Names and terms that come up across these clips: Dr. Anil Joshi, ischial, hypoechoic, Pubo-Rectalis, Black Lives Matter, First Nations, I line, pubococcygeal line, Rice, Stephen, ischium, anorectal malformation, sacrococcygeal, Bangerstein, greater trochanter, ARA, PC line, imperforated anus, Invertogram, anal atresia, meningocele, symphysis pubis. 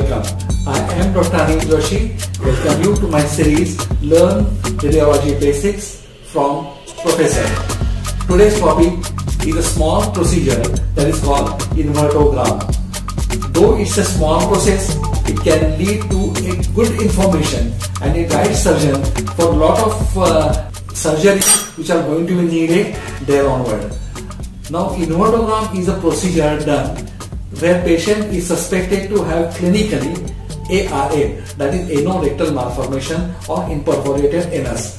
Welcome. I am Dr. Anil Joshi. Welcome you to my series Learn Radiology Basics from Professor. Today's topic is a small procedure that is called invertogram. Though it's a small process, it can lead to a good information and a guide surgeon for a lot of surgeries which are going to be needed there onward. Now, invertogram is a procedure done where patient is suspected to have clinically ARA, that is anorectal malformation or imperforated anus.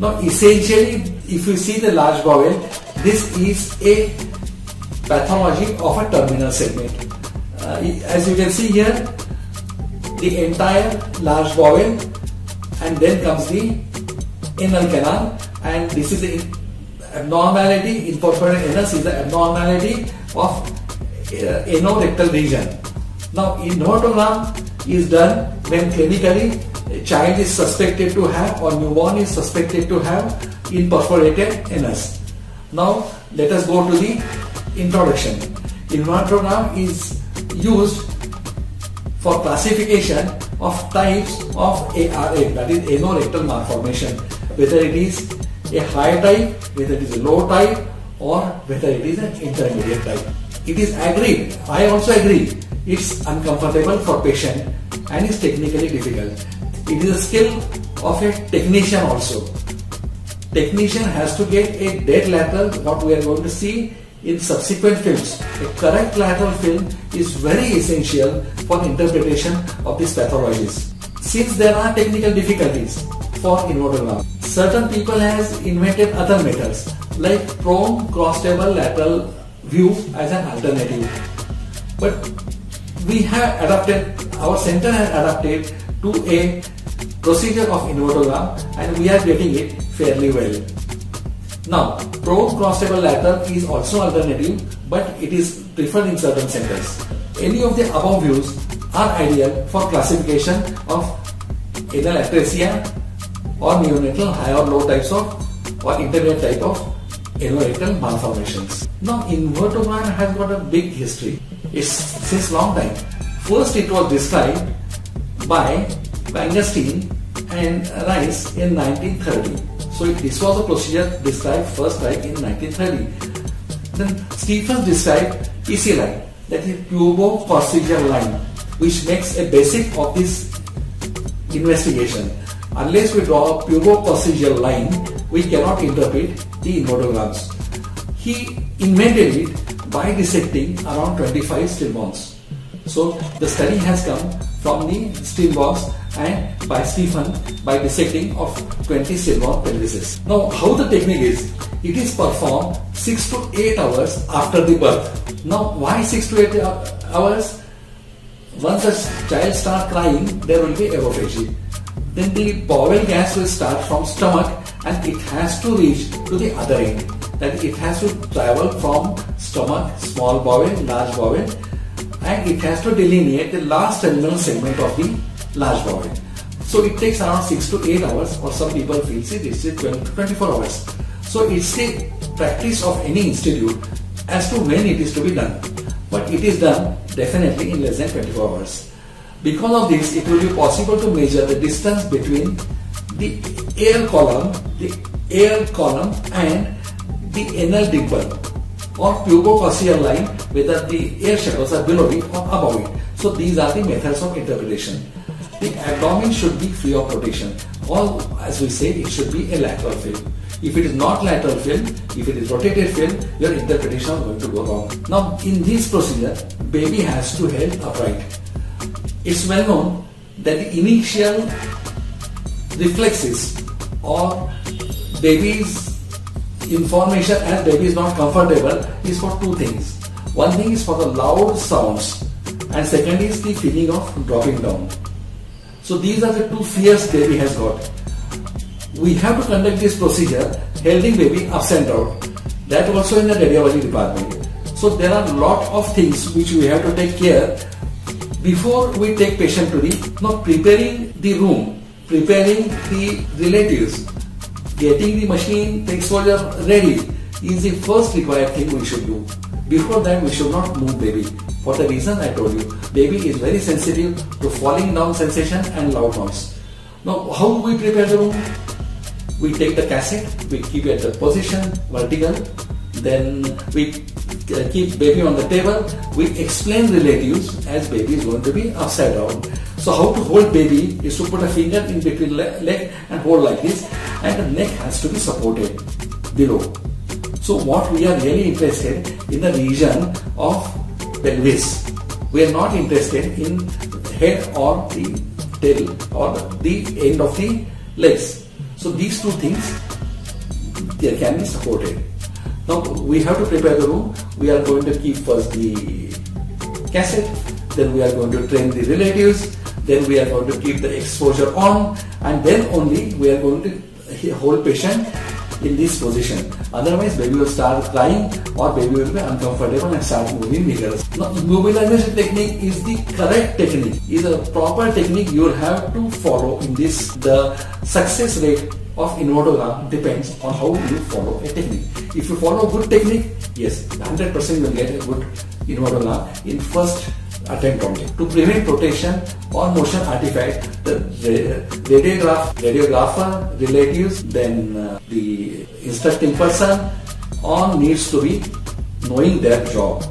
Now essentially, if you see the large bowel, this is a pathology of a terminal segment. As you can see here, the entire large bowel, and then comes the anal canal, and this is the abnormality. Imperforated anus is the abnormality of anorectal region. Now, invertogram is done when clinically a child is suspected to have or newborn is suspected to have imperforated anus. Now, let us go to the introduction. Invertogram is used for classification of types of ARA, that is anorectal malformation, whether it is a high type, whether it is a low type, or whether it is an intermediate type. It is agreed, I also agree, it's uncomfortable for patient and is technically difficult. It is a skill of a technician also. Technician has to get a dead lateral, what we are going to see in subsequent films. A correct lateral film is very essential for interpretation of these pathologies. Since there are technical difficulties for invertogram, certain people has invented other methods like prone cross-table lateral view as an alternative, but we have adapted, our center has adapted to a procedure of invertogram, and we are getting it fairly well. Now, prone cross-table lateral is also alternative, but it is preferred in certain centers. Any of the above views are ideal for classification of anal atresia or neonatal high or low types of or intermediate type of anorectal malformations. Now, invertogram has got a big history. It's since long time. First, it was described by Bangerstein and Rice in 1930. So, this was a procedure described first time in 1930. Then, Stephen described PC line, that is Pubo-Rectalis line, which makes a basic of this investigation. Unless we draw a pubococcygeal line, we cannot interpret the invertograms. He invented it by dissecting around 25 stillborns. So the study has come from the stillborns and by Stephen by dissecting of 20 stillborn pelvises. Now, how the technique is? It is performed 6 to 8 hours after the birth. Now, why 6 to 8 hours? Once a child starts crying, there will be apophagy. Then the bowel gas will start from stomach and it has to reach to the other end. That it has to travel from stomach, small bowel, large bowel, and it has to delineate the last terminal segment of the large bowel. So it takes around 6 to 8 hours, or some people feel it is 12 to 24 hours. So it's the practice of any institute as to when it is to be done. But it is done definitely in less than 24 hours. Because of this, it will be possible to measure the distance between the air column and the anal dimple or pubococcygeal line, whether the air shadows are below it or above it. So these are the methods of interpretation. The abdomen should be free of protection, or as we say, it should be a lateral film. If it is not lateral film, if it is rotated film, your interpretation is going to go wrong. Now, in this procedure, baby has to held upright. It's well known that the initial reflexes or baby's information as baby is not comfortable is for two things. One thing is for the loud sounds, and second is the feeling of dropping down. So these are the two fears baby has got. We have to conduct this procedure holding baby up and down. That also in the radiology department. So there are a lot of things which we have to take care of before we take patient to the, now preparing the room, preparing the relatives, getting the machine, the exposure ready is the first required thing we should do. Before that, we should not move baby. For the reason I told you, baby is very sensitive to falling down sensation and loud noise. Now, how we prepare the room? We take the cassette, we keep it at the position, vertical, then we keep baby on the table, we explain relatives as baby is going to be upside down. So how to hold baby is to put a finger in between leg and hold like this, and the neck has to be supported below. So what we are really interested in the region of pelvis. We are not interested in head or the tail or the end of the legs. So these two things, they can be supported. Now we have to prepare the room. We are going to keep first the cassette, then we are going to train the relatives, then we are going to keep the exposure on, and then only we are going to hold patient in this position. Otherwise baby will start crying or baby will be uncomfortable and start moving vigorously. Now immobilization technique is the correct technique, is a proper technique you will have to follow in this. The success rate of Invertogram depends on how you follow a technique. If you follow good technique, yes, 100% you will get a good Invertogram in first attempt only. To prevent rotation or motion artifact, the radiographer, relatives, then the instructing person all needs to be knowing their job.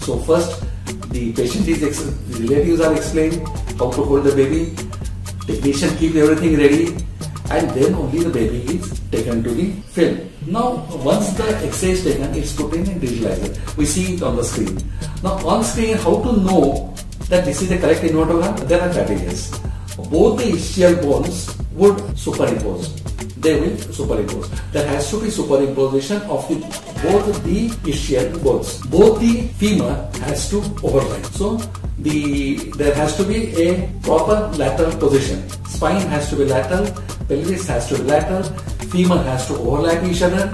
So first the patient is, the relatives are explained how to hold the baby, technician keeps everything ready, and then only the baby is taken to the film. Now once the X-ray is taken, it's put in a digitalizer. We see it on the screen. Now on screen, how to know that this is the correct Invertogram? There are categories. Both the ischial bones would superimpose. They will superimpose. There has to be superimposition of the, both the ischial bones. Both the femur has to overlap. So there has to be a proper lateral position. Spine has to be lateral, pelvis has to be lateral, femur has to overlap each other,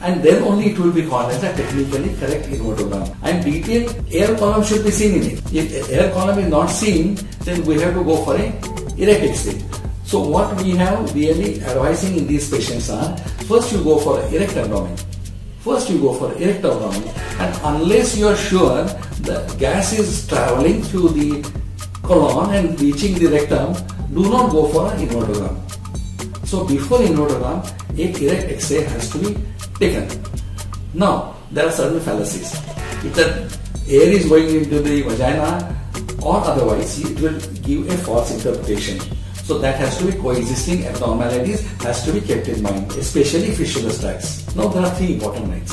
and then only it will be called as a technically correct Invertogram. And detailed air column should be seen in it. If air column is not seen, then we have to go for a erect X-ray. So what we have really advising in these patients are, first you go for erect abdomen. And unless you are sure the gas is traveling through the colon and reaching the rectum, do not go for an Invertogram. So before Invertogram, an erect X-ray has to be taken. Now there are certain fallacies. If the air is going into the vagina or otherwise, it will give a false interpretation. So that has to be coexisting abnormalities has to be kept in mind, especially fistulous tracts. Now there are three important lines.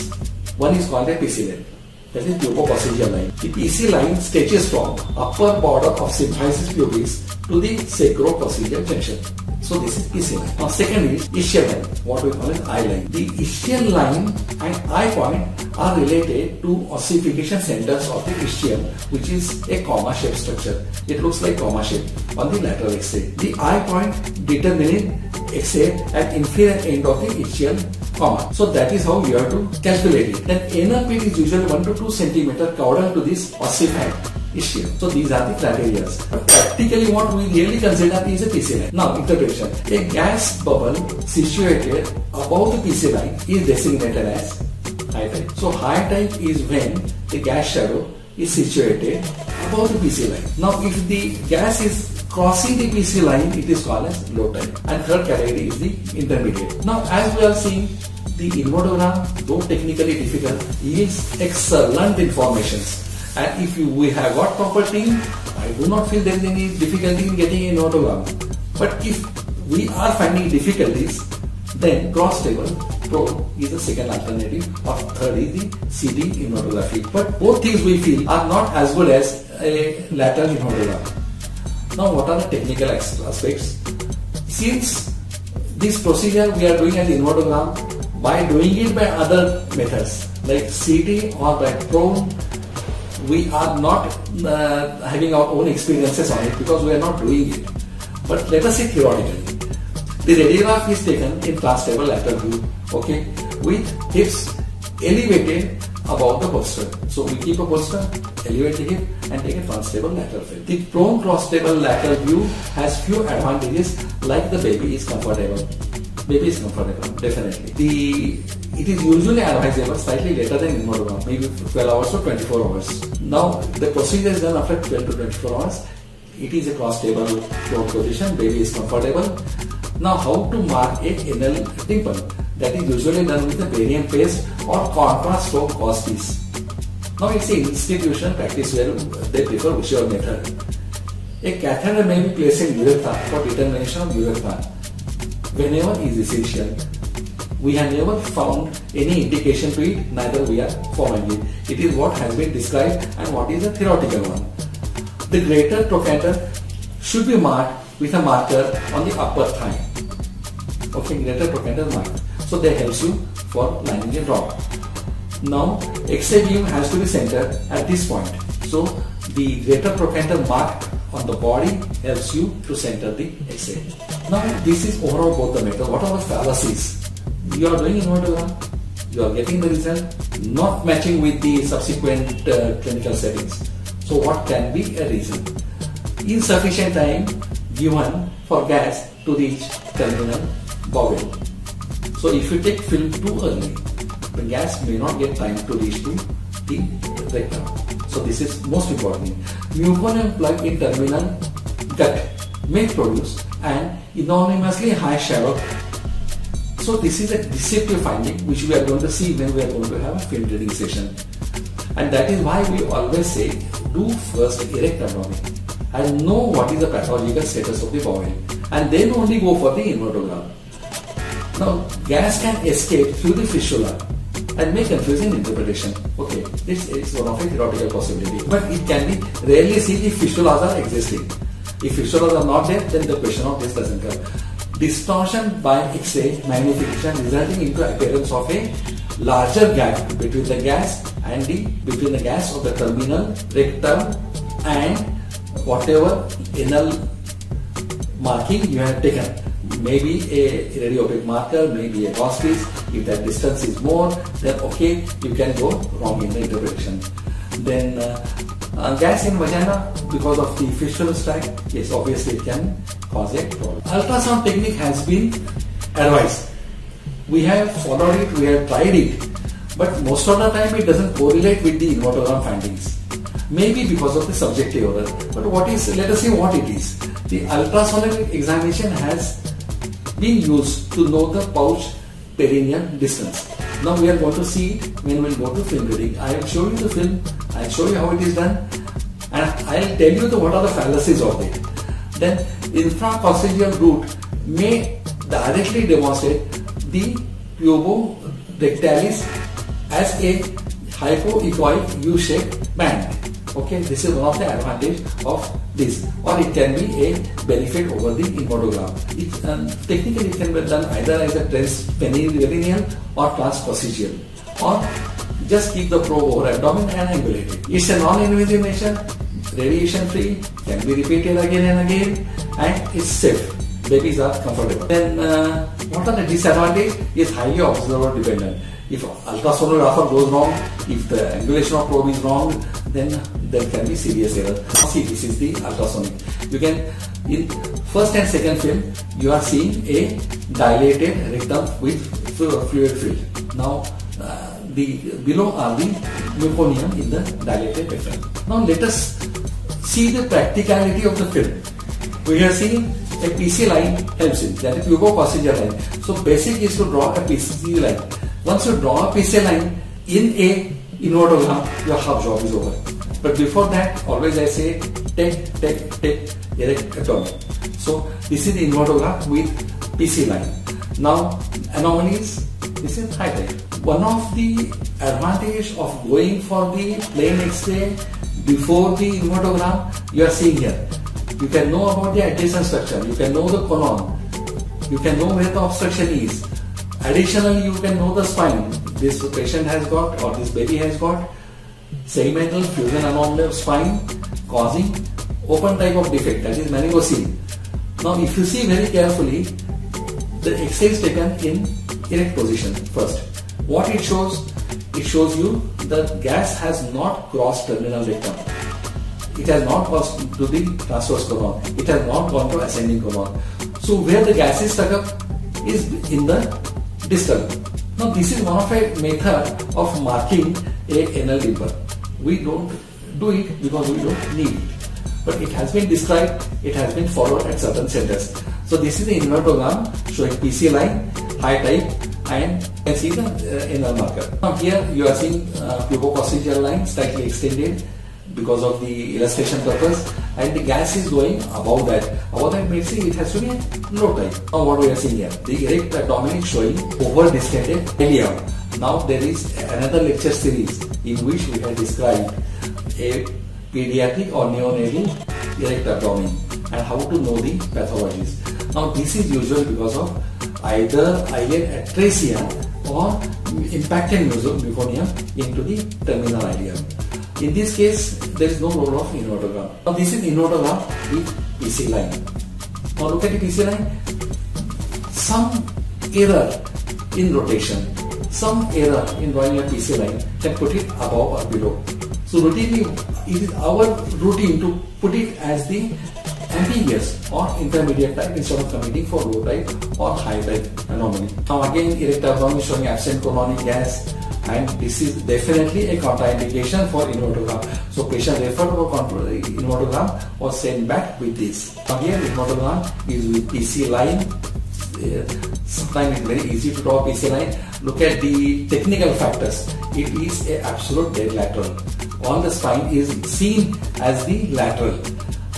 One is called a PC line, that is pubococcygeal line. The PC line stretches from upper border of symphysis pubis to the sacrococcygeal junction. So this is PC line. Now second is ischial line, what we call as I line. The ischial line and I point are related to ossification centers of the ischium, which is a comma-shaped structure. It looks like comma shape on the lateral X-ray. The I point determining X-ray at inferior end of the ischial comma. So that is how you have to calculate it. Then inner pit is usually 1 to 2 cm caudal to this ossified ischium. So these are the criteria. But practically what we really consider is a PC line. Now interpretation. A gas bubble situated above the PC line is designated as high type. So high type is when the gas shadow is situated above the PC line. Now if the gas is crossing the PC line, it is called as low type. And third category is the intermediate. Now as we are seeing, the Invertogram, though technically difficult, yields excellent informations. And if we have got proper team, I do not feel there is any difficulty in getting Invertogram. But if we are finding difficulties, then cross table probe is the second alternative, or third is the CD Invertography. But both things we feel are not as good as a lateral Invertogram. Now what are the technical aspects? Since this procedure we are doing as Invertogram, by doing it by other methods like CT or by probe, we are not having our own experiences on it because we are not doing it. But let us see theoretically. The radiograph is taken in transstable lateral view, okay, with hips elevated above the bolster. So we keep a bolster, elevate the hip and take a transstable lateral view. The prone cross-stable lateral view has few advantages, like the baby is comfortable. baby is comfortable, definitely. It is usually advisable slightly later than invertogram, maybe 12 hours to 24 hours. Now, the procedure is done after 12 to 24 hours. It is a cross-table floor position, baby is comfortable. Now, how to mark a anal dimple? That is usually done with a barium paste or contrast or cause piece. Now, it's an institution practice where they prefer whichever method. A catheter may be placed in urethra for determination of urethra whenever is essential. We have never found any indication to it, neither we are following it. It is what has been described and what is a theoretical one. The greater trochanter should be marked with a marker on the upper thigh. Okay, greater trochanter mark. So that helps you for lining a rock. Now, X-ray beam has to be centered at this point. So the greater trochanter mark on the body helps you to center the X-ray. Now, this is overall both the method. What are the fallacies? You are doing invertogram, you are getting the result, not matching with the subsequent clinical settings. So what can be a reason? Insufficient time given for gas to reach terminal bowel. So if you take film too early, the gas may not get time to reach to the rectum. So this is most important. Muconium plug in terminal gut may produce an enormously high shadow. So this is a deceptive finding which we are going to see when we are going to have a film reading session. And that is why we always say, do first erect abdomen and know what is the pathological status of the bowel, and then only go for the invertogram. Now, gas can escape through the fistula and may confuse in interpretation. Okay, it's one of a theoretical possibility, but it can be rarely seen if fistulas are existing. If fistulas are not there, then the question of this doesn't come. Distortion by X-ray magnification resulting into appearance of a larger gap between the gas and between the gas of the terminal, rectum and whatever anal marking you have taken. Maybe a radiopaque marker, maybe a gauze piece. If that distance is more, then okay, you can go wrong in the interpretation. Then gas in vagina because of the fistula strike, yes, obviously it can cause a problem. Ultrasound technique has been advised. We have followed it, we have tried it, but most of the time it doesn't correlate with the invertogram findings. Maybe because of the subjective error. But what is? Let us see what it is. The ultrasonic examination has been used to know the pouch perineum distance. Now we are going to see it when we go to film reading. I will show you the film, I will show you how it is done, and I will tell you what are the fallacies of it. Then infracoccygeal route may directly demonstrate the pubo-rectalis as a hypoechoic U-shaped band. Okay, this is one of the advantages of this, or it can be a benefit over the invertogram. Technically, it can be done either as a transperineal or transcoccygeal, or just keep the probe over abdomen and ambulate it. It's a non-invasive measure, radiation free, can be repeated again and again, and it's safe. Babies are comfortable. Then, what are the disadvantages? It's highly observer dependent. If ultrasonographer goes wrong, if the angulation of probe is wrong, then there can be serious error. See, this is the ultrasonic. You can, in first and second film, you are seeing a dilated rectum with fluid filled. Now, the below are the muconium in the dilated rectum. Now, let us see the practicality of the film. We are seeing a PC line helps in, that is pubococcygeal line. So, basic is to draw a PC line. Once you draw a PC line in a invertogram, your half job is over. But before that, always I say take erect abdomen. So this is the invertogram with PC line. Now anomalies, this is high tech. One of the advantages of going for the plain X-ray before the invertogram, you are seeing here. You can know about the adjacent structure, you can know the colon, you can know where the obstruction is. Additionally, you can know the spine. This patient has got, or this baby has got, segmental fusion anomaly of spine causing open type of defect, that is meningocele. Now, if you see very carefully, the X-ray is taken in erect position first. What it shows? It shows you the gas has not crossed terminal rectum. It has not crossed to the transverse colon. It has not gone to ascending colon. So, where the gas is stuck up, is in the disturbance. Now this is one of a method of marking an anal dimple. We don't do it because we don't need it. But it has been described, it has been followed at certain centers. So this is the invertogram showing PC line, high type, and you can see the anal marker. Now here you are seeing pubococcygeal line slightly extended because of the illustration purpose, and the gas is going above that. Above that means it has to be low type. Now what we are seeing here, the erect abdomen is showing over distended ileum. Now there is another lecture series in which we have described a pediatric or neonatal erect abdomen and how to know the pathologies. Now this is usual because of either eyelid atresia or impacted muconium into the terminal ileum. In this case, there is no role of invertogram. Now this is invertogram with PC line. Now look at the PC line. Some error in rotation, some error in drawing a PC line can put it above or below. So routinely, it is our routine to put it as the ambiguous or intermediate type instead of committing for low type or high type anomaly. Now again, erect abdomen is showing absent colonic gas, and this is definitely a contraindication for invertogram. So patient referred for invertogram or sent back with this. Now here invertogram is with PC line. Sometimes it's very easy to draw PC line. Look at the technical factors. It is an absolute dead lateral. On the spine is seen as the lateral.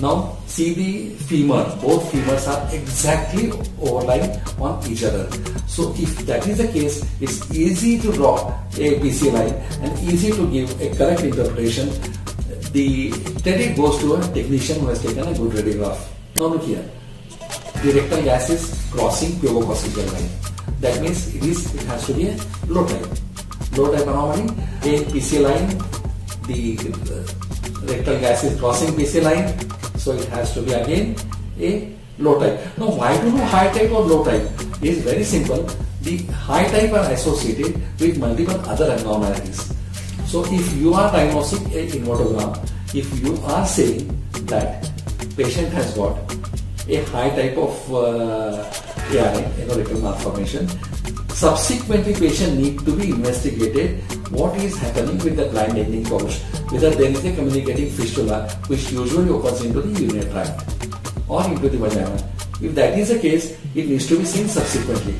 Now see the femur. Both femurs are exactly overlying on each other. So if that is the case, it's easy to draw a PC line and easy to give a correct interpretation. The credit goes to a technician who has taken a good radiograph. Now look here. The rectal gas is crossing pubococcygeal line. That means it has to be a low type. Low type anomaly, a PC line, the rectal gas is crossing PC line. So it has to be again a low type. Now why do you know high type or low type? It is very simple. The high type are associated with multiple other abnormalities. So if you are diagnosing an invertogram, if you are saying that patient has got a high type of ARA, rectal malformation, subsequently patient need to be investigated what is happening with the blind ending pouch, whether there is a communicating fistula which usually opens into the urinary tract or into the vagina. If that is the case, it needs to be seen subsequently.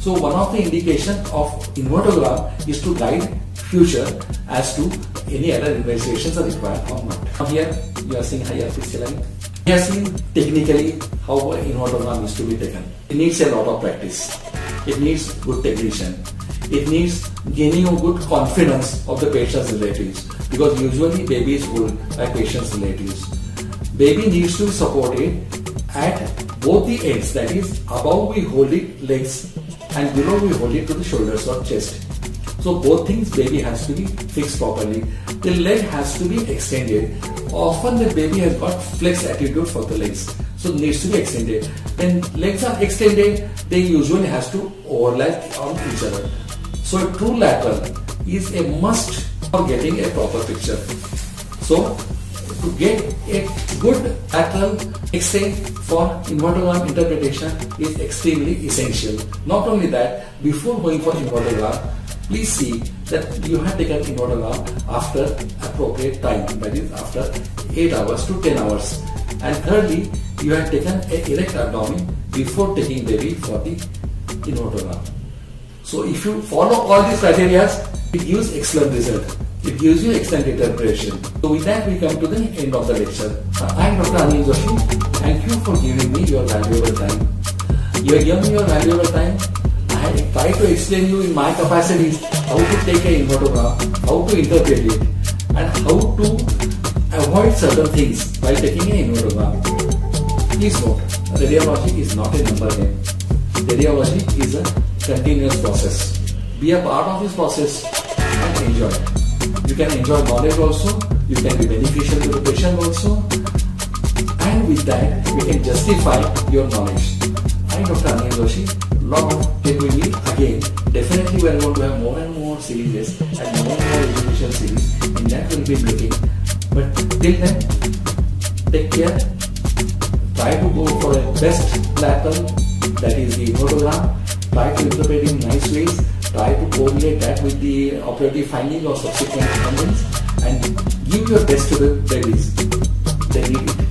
So one of the indications of invertogram is to guide future as to any other investigations are required or not. Now here you are seeing higher PC line. We have seen technically how invertogram is to be taken. It needs a lot of practice. It needs good technician. It needs gaining a good confidence of the patient's relatives, because usually baby is ruled by patient's relatives. Baby needs to be supported at both the ends, that is above we hold it legs and below we hold it to the shoulders or chest. So both things baby has to be fixed properly. The leg has to be extended. Often the baby has got flex attitude for the legs, so it needs to be extended. When legs are extended, they usually has to overlap on each other. So a true lateral is a must for getting a proper picture. So to get a good lateral X-ray for invertogram interpretation is extremely essential. Not only that, before going for invertogram, please see that you have taken invertogram after appropriate time, that is after 8 hours to 10 hours. And thirdly, you have taken an erect abdomen before taking baby for the invertogram. So if you follow all these criteria, it gives excellent result. It gives you excellent interpretation. So with that, we come to the end of the lecture. I am Dr. Anil Joshi. Thank you for giving me your valuable time. You have given me your valuable time. I try to explain you in my capacities how to take an invertogram, how to interpret it, and how to avoid certain things while taking an invertogram. Please note, radiology is not a number game. Radiology is a continuous process. Be a part of this process and enjoy it. You can enjoy knowledge also, you can be beneficial to the patient also, and with that you can justify your knowledge. I am Dr. Anil Joshi. Log on till we meet again. Definitely we are going to have more and more series and more and more educational series, and that will be looking. But till then, take care. Try to go for a best lateral, that is the invertogram, try to interpret in nice ways, try to correlate that with the operative finding or subsequent findings, and give your best to the ladies.